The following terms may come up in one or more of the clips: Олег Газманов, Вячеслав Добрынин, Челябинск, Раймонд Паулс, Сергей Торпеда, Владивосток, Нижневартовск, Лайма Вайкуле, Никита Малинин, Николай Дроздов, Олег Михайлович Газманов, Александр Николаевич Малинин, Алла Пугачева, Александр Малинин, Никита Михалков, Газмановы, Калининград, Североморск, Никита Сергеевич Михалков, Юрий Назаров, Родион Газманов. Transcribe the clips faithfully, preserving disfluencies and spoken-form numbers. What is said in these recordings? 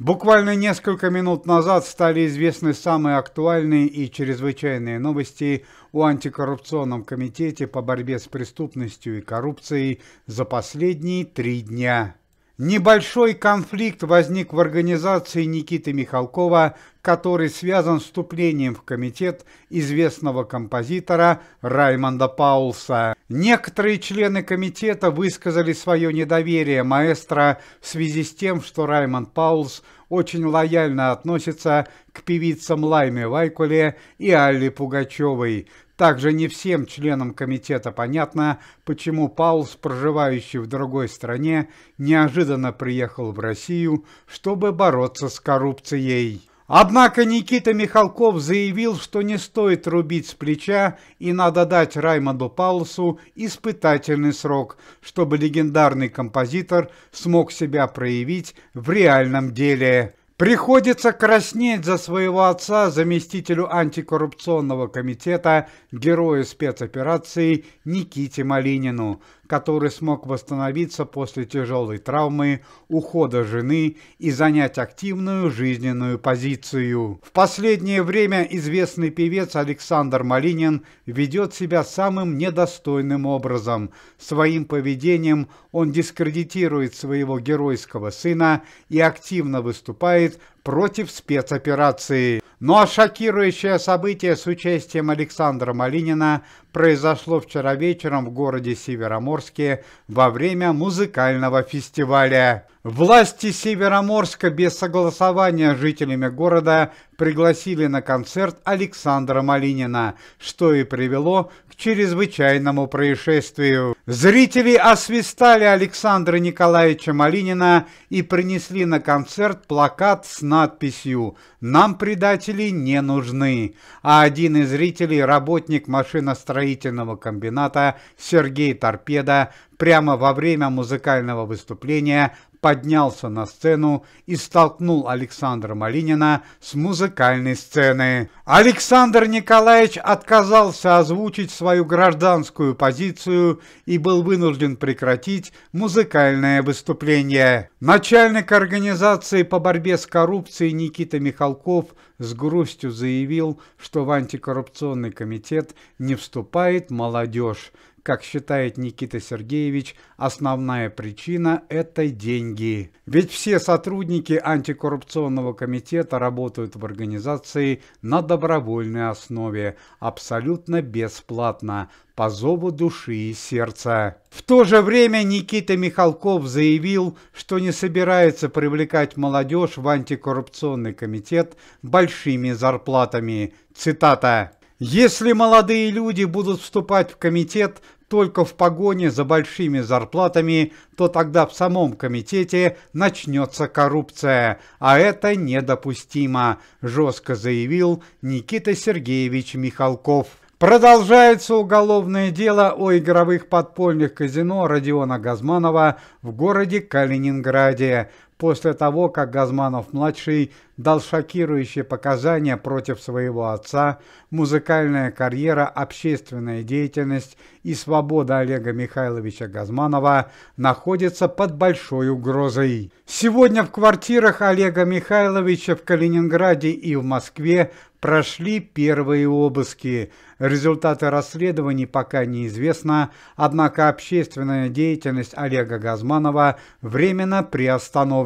Буквально несколько минут назад стали известны самые актуальные и чрезвычайные новости о антикоррупционном комитете по борьбе с преступностью и коррупцией за последние три дня. Небольшой конфликт возник в организации Никиты Михалкова, который связан с вступлением в комитет известного композитора Раймонда Паулса. Некоторые члены комитета высказали свое недоверие маэстро в связи с тем, что Раймонд Паулс очень лояльно относится к певицам Лайме Вайкуле и Алле Пугачевой. Также не всем членам комитета понятно, почему Паулс, проживающий в другой стране, неожиданно приехал в Россию, чтобы бороться с коррупцией. Однако Никита Михалков заявил, что не стоит рубить с плеча и надо дать Раймонду Паулсу испытательный срок, чтобы легендарный композитор смог себя проявить в реальном деле. Приходится краснеть за своего отца, заместителю антикоррупционного комитета, герою спецоперации Никите Малинину, который смог восстановиться после тяжелой травмы, ухода жены и занять активную жизненную позицию. В последнее время известный певец Александр Малинин ведет себя самым недостойным образом. Своим поведением он дискредитирует своего геройского сына и активно выступает против спецоперации. Ну а шокирующее событие с участием Александра Малинина произошло вчера вечером в городе Североморске во время музыкального фестиваля. Власти Североморска без согласования с жителями города пригласили на концерт Александра Малинина, что и привело к чрезвычайному происшествию. Зрители освистали Александра Николаевича Малинина и принесли на концерт плакат с надписью «Нам предатели не нужны». А один из зрителей, работник машиностроительного комбината Сергей Торпеда, прямо во время музыкального выступления поднялся на сцену и столкнул Александра Малинина с музыкальной сцены. Александр Николаевич отказался озвучить свою гражданскую позицию и был вынужден прекратить музыкальное выступление. Начальник организации по борьбе с коррупцией Никита Михалков с грустью заявил, что в антикоррупционный комитет не вступает молодежь. Как считает Никита Сергеевич, основная причина – это деньги. Ведь все сотрудники антикоррупционного комитета работают в организации на добровольной основе, абсолютно бесплатно, по зову души и сердца. В то же время Никита Михалков заявил, что не собирается привлекать молодежь в антикоррупционный комитет большими зарплатами. Цитата. «Если молодые люди будут вступать в комитет только в погоне за большими зарплатами, то тогда в самом комитете начнется коррупция, а это недопустимо», – жестко заявил Никита Сергеевич Михалков. Продолжается уголовное дело о игровых подпольных казино Родиона Газманова в городе Калининграде. После того, как Газманов-младший дал шокирующие показания против своего отца, музыкальная карьера, общественная деятельность и свобода Олега Михайловича Газманова находятся под большой угрозой. Сегодня в квартирах Олега Михайловича в Калининграде и в Москве прошли первые обыски. Результаты расследований пока неизвестно, однако общественная деятельность Олега Газманова временно приостановлена.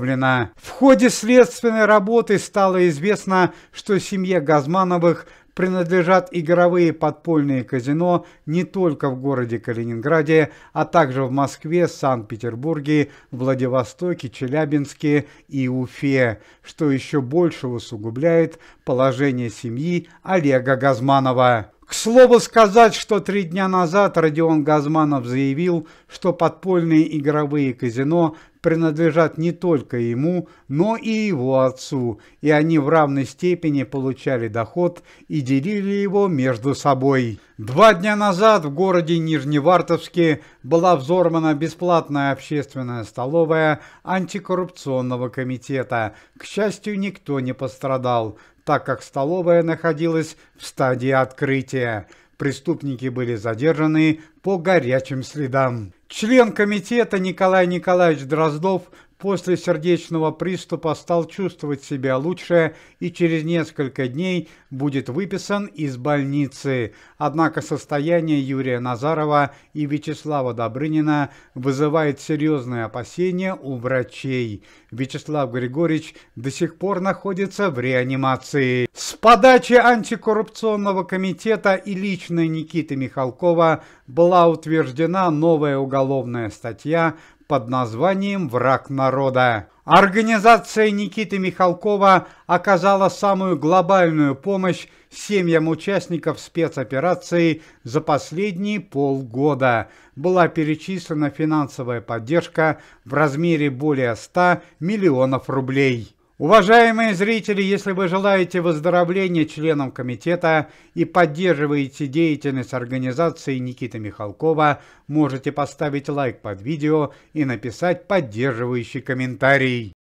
В ходе следственной работы стало известно, что семье Газмановых принадлежат игровые подпольные казино не только в городе Калининграде, а также в Москве, Санкт-Петербурге, Владивостоке, Челябинске и Уфе, что еще больше усугубляет положение семьи Олега Газманова. К слову сказать, что три дня назад Родион Газманов заявил, что подпольные игровые казино принадлежат не только ему, но и его отцу, и они в равной степени получали доход и делили его между собой. Два дня назад в городе Нижневартовске была взорвана бесплатная общественная столовая антикоррупционного комитета. К счастью, никто не пострадал, так как столовая находилась в стадии открытия. Преступники были задержаны по горячим следам. Член комитета Николай Николаевич Дроздов после сердечного приступа стал чувствовать себя лучше и через несколько дней будет выписан из больницы. Однако состояние Юрия Назарова и Вячеслава Добрынина вызывает серьезные опасения у врачей. Вячеслав Григорьевич до сих пор находится в реанимации. С подачи антикоррупционного комитета и лично Никиты Михалкова была утверждена новая уголовная статья под названием «Враг народа». Организация Никиты Михалкова оказала самую глобальную помощь семьям участников спецоперации за последние полгода. Была перечислена финансовая поддержка в размере более ста миллионов рублей. Уважаемые зрители, если вы желаете выздоровления членам комитета и поддерживаете деятельность организации Никиты Михалкова, можете поставить лайк под видео и написать поддерживающий комментарий.